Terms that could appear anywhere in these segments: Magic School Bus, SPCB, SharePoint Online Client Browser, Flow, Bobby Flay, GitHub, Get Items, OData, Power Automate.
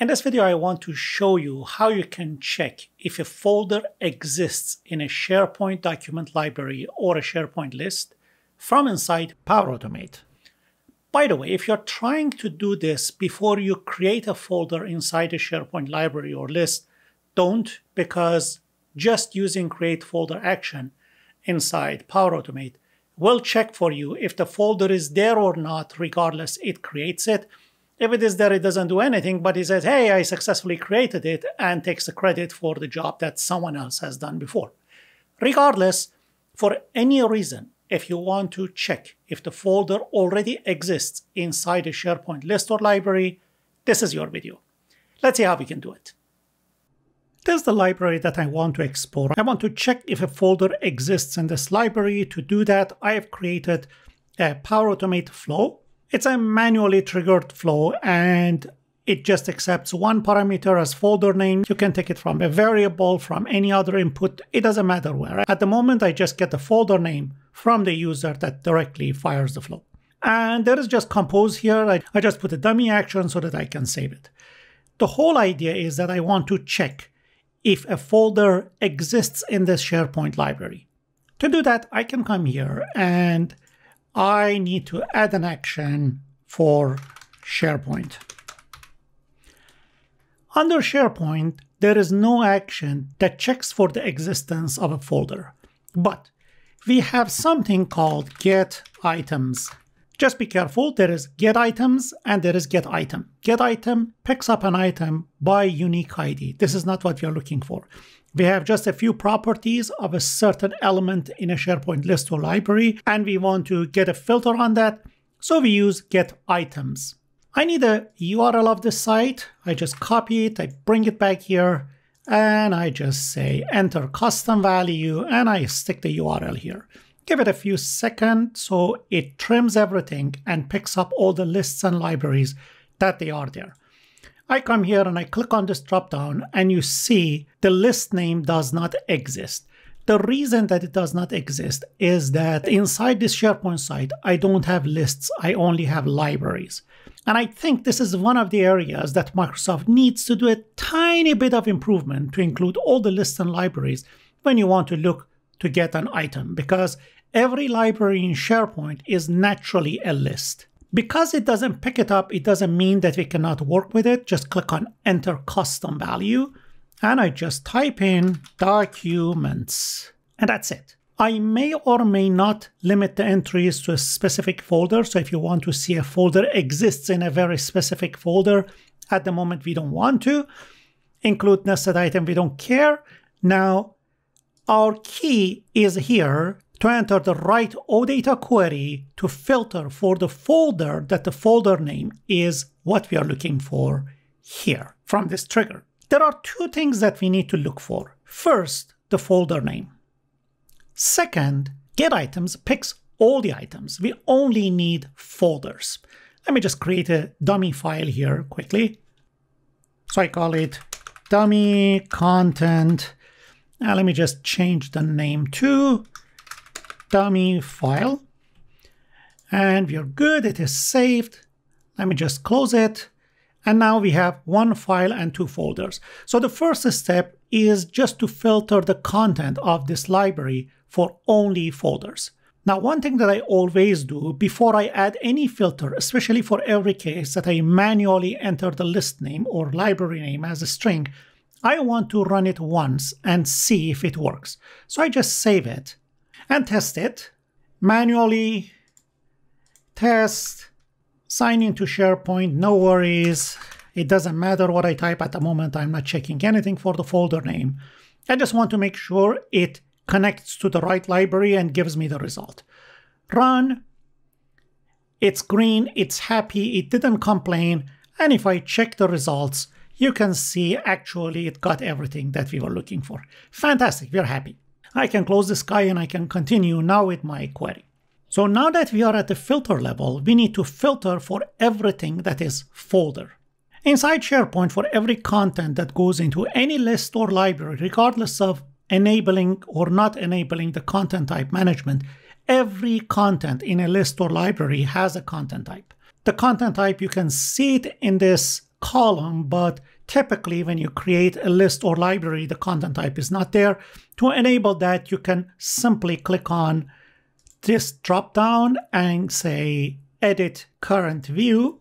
In this video, I want to show you how you can check if a folder exists in a SharePoint document library or a SharePoint list from inside Power Automate. By the way, if you're trying to do this before you create a folder inside a SharePoint library or list, don't, because just using create folder action inside Power Automate will check for you if the folder is there or not. Regardless, it creates it. If it is there, it doesn't do anything, but it says, hey, I successfully created it, and takes the credit for the job that someone else has done before. Regardless, for any reason, if you want to check if the folder already exists inside a SharePoint list or library, this is your video. Let's see how we can do it. This is the library that I want to explore. I want to check if a folder exists in this library. To do that, I have created a Power Automate flow. It's a manually triggered flow, and it just accepts one parameter as folder name. You can take it from a variable, from any other input. It doesn't matter where. At the moment, I just get the folder name from the user that directly fires the flow. And there is just compose here. I just put a dummy action so that I can save it. The whole idea is that I want to check if a folder exists in this SharePoint library. To do that, I can come here, and I need to add an action for SharePoint. Under SharePoint, there is no action that checks for the existence of a folder, but we have something called Get Items. Just be careful, there is Get Items and there is Get Item. Get Item picks up an item by unique ID. This is not what we are looking for. We have just a few properties of a certain element in a SharePoint list or library, and we want to get a filter on that, so we use Get Items. I need a URL of the site. I just copy it, I bring it back here, and I just say enter custom value, and I stick the URL here. Give it a few seconds so it trims everything and picks up all the lists and libraries that they are there. I come here and I click on this dropdown, and you see the list name does not exist. The reason that it does not exist is that inside this SharePoint site, I don't have lists, I only have libraries. And I think this is one of the areas that Microsoft needs to do a tiny bit of improvement to include all the lists and libraries when you want to look to get an item, because every library in SharePoint is naturally a list. Because it doesn't pick it up, it doesn't mean that we cannot work with it. Just click on enter custom value, and I just type in documents, and that's it. I may or may not limit the entries to a specific folder. So if you want to see a folder exists in a very specific folder, at the moment we don't want to. Include nested item, we don't care. Now, our key is here to enter the right OData query to filter for the folder that the folder name is what we are looking for here from this trigger. There are two things that we need to look for. First, the folder name. Second, Get Items picks all the items. We only need folders. Let me just create a dummy file here quickly. So I call it dummy content. Now let me just change the name to dummy file, and we are good. It is saved. Let me just close it. And now we have one file and two folders. So the first step is just to filter the content of this library for only folders. Now, one thing that I always do before I add any filter, especially for every case that I manually enter the list name or library name as a string, I want to run it once and see if it works. So I just save it and test it. Manually test, sign into SharePoint, no worries. It doesn't matter what I type at the moment. I'm not checking anything for the folder name. I just want to make sure it connects to the right library and gives me the result. Run, it's green, it's happy, it didn't complain. And if I check the results, you can see actually it got everything that we were looking for. Fantastic, we're happy. I can close this guy and I can continue now with my query. So now that we are at the filter level, we need to filter for everything that is folder. Inside SharePoint, for every content that goes into any list or library, regardless of enabling or not enabling the content type management, every content in a list or library has a content type. The content type, you can see it in this column, but Typically, when you create a list or library, the content type is not there. To enable that, you can simply click on this dropdown and say Edit Current View.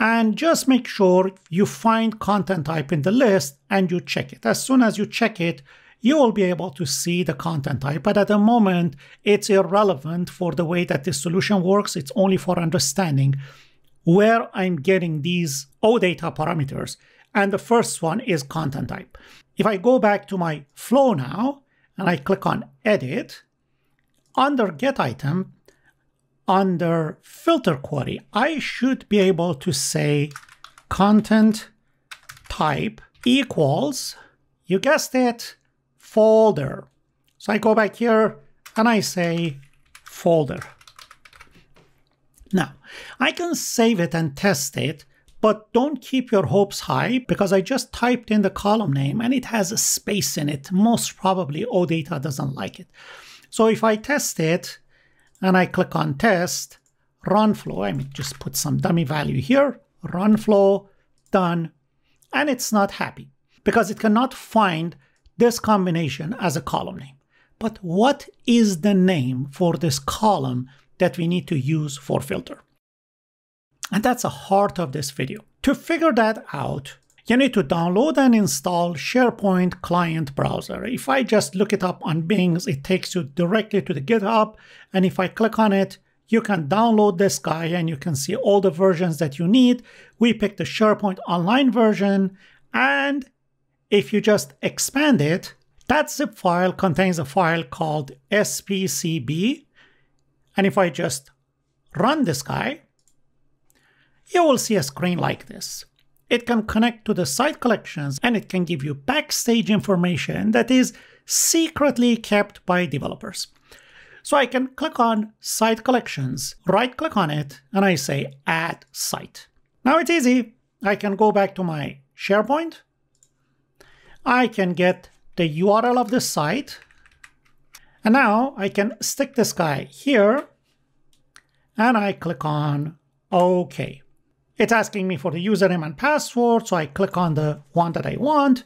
And just make sure you find content type in the list and you check it. As soon as you check it, you will be able to see the content type, but at the moment, it's irrelevant for the way that this solution works. It's only for understanding where I'm getting these OData parameters. And the first one is content type. If I go back to my flow now, and I click on Edit, under Get Item, under Filter Query, I should be able to say content type equals, you guessed it, folder. So I go back here and I say folder. Now, I can save it and test it, but don't keep your hopes high because I just typed in the column name and it has a space in it. Most probably OData doesn't like it. So if I test it and I click on test, run flow, I mean, just put some dummy value here, run flow, done. And it's not happy because it cannot find this combination as a column name. But what is the name for this column that we need to use for filter? And that's the heart of this video. To figure that out, you need to download and install SharePoint Client Browser. If I just look it up on Bing's, it takes you directly to the GitHub. And if I click on it, you can download this guy and you can see all the versions that you need. We picked the SharePoint Online version, and if you just expand it, that zip file contains a file called SPCB. And if I just run this guy, you will see a screen like this. It can connect to the site collections and it can give you backstage information that is secretly kept by developers. So I can click on Site Collections, right-click on it, and I say Add Site. Now it's easy. I can go back to my SharePoint. I can get the URL of the site. And now I can stick this guy here and I click on OK. It's asking me for the username and password, so I click on the one that I want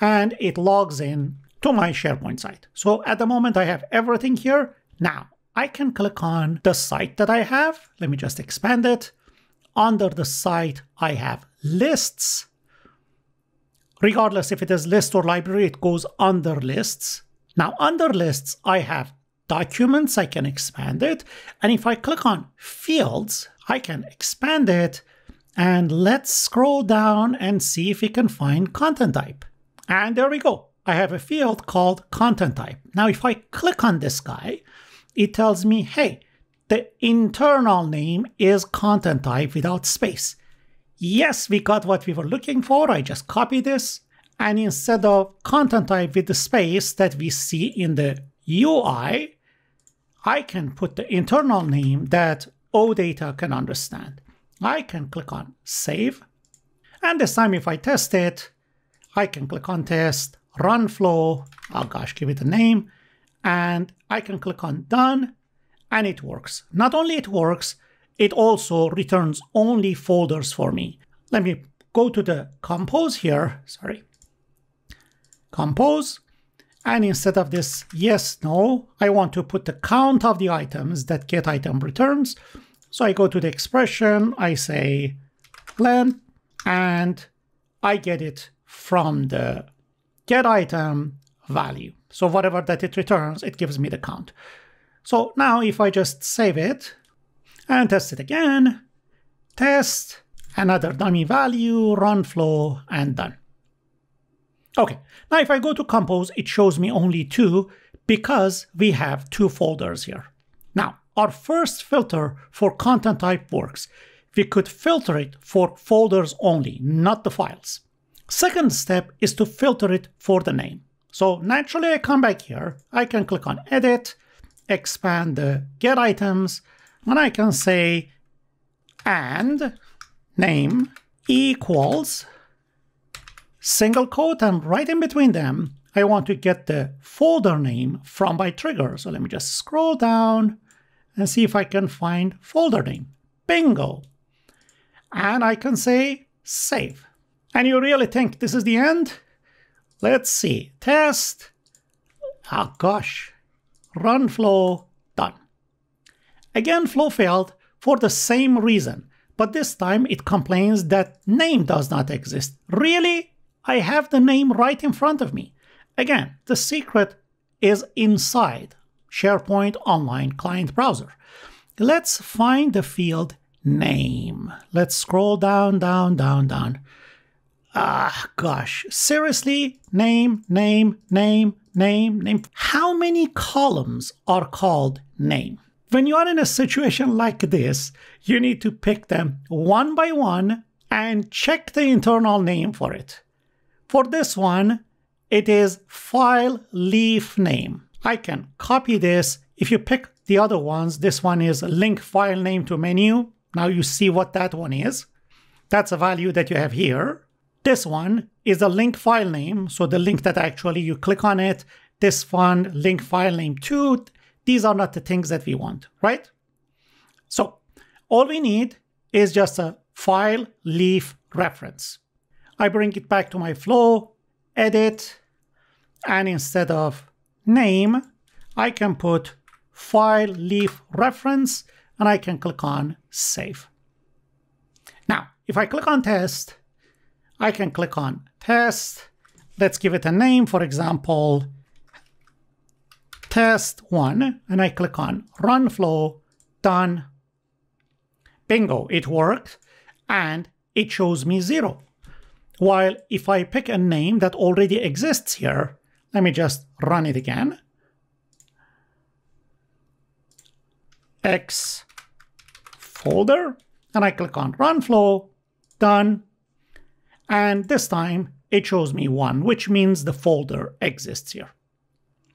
and it logs in to my SharePoint site. So at the moment I have everything here. Now I can click on the site that I have. Let me just expand it. Under the site, I have lists. Regardless if it is list or library, it goes under lists. Now under lists, I have documents, I can expand it. And if I click on fields, I can expand it. And let's scroll down and see if we can find content type. And there we go. I have a field called content type. Now if I click on this guy, it tells me, hey, the internal name is content type without space. Yes, we got what we were looking for. I just copy this. And instead of content type with the space that we see in the UI, I can put the internal name that OData can understand. I can click on Save. And this time if I test it, I can click on Test, Run Flow, oh gosh, give it a name. And I can click on Done, and it works. Not only it works, it also returns only folders for me. Let me go to the compose here, sorry, compose. And instead of this yes, no, I want to put the count of the items that get item returns. So I go to the expression, I say len, and I get it from the get item value. So whatever that it returns, it gives me the count. So now if I just save it, and test it again, test, another dummy value, run flow, and done. Okay, now if I go to compose, it shows me only two because we have two folders here. Now, our first filter for content type works. We could filter it for folders only, not the files. Second step is to filter it for the name. So naturally I come back here, I can click on Edit, expand the Get Items, and I can say, and name equals single quote, and right in between them, I want to get the folder name from my trigger. So let me just scroll down and see if I can find folder name. Bingo. And I can say save. And you really think this is the end? Let's see. Test. Oh gosh. Run Flow. Done. Again, Flow failed for the same reason, but this time it complains that name does not exist. Really? I have the name right in front of me. Again, the secret is inside SharePoint Online Client Browser. Let's find the field name. Let's scroll down. Ah, gosh. Seriously? Name. How many columns are called name? When you are in a situation like this, you need to pick them one by one and check the internal name for it. For this one, it is file leaf name. I can copy this. If you pick the other ones, this one is link file name to menu. Now you see what that one is. That's a value that you have here. This one is a link file name, so the link that actually you click on it. This one, link file name 2. These are not the things that we want, right? So all we need is just a file leaf reference. I bring it back to my flow, edit, and instead of name, I can put file leaf reference, and I can click on save. Now, if I click on test, I can click on test. Let's give it a name, for example, test 1, and I click on run flow, done. Bingo, it worked, and it shows me 0. While if I pick a name that already exists here, let me just run it again. X folder, and I click on run flow, done. And this time it shows me 1, which means the folder exists here.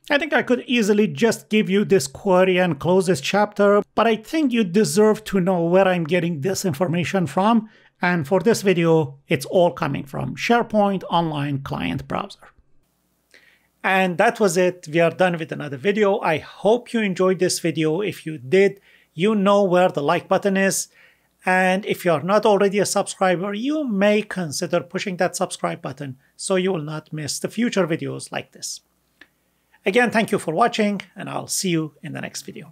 I think I could easily just give you this query and close this chapter, but I think you deserve to know where I'm getting this information from. And for this video, it's all coming from SharePoint Online Client Browser. And that was it. We are done with another video. I hope you enjoyed this video. If you did, you know where the like button is. And if you're not already a subscriber, you may consider pushing that subscribe button so you will not miss the future videos like this. Again, thank you for watching, and I'll see you in the next video.